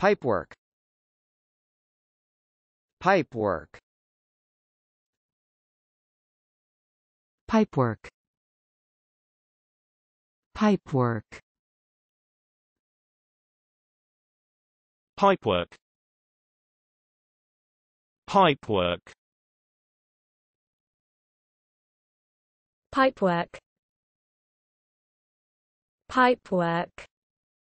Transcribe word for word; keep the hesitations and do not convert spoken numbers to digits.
Pipework. Pipework. Pipework. Pipework. Pipework. Pipework. Pipework. Pipework.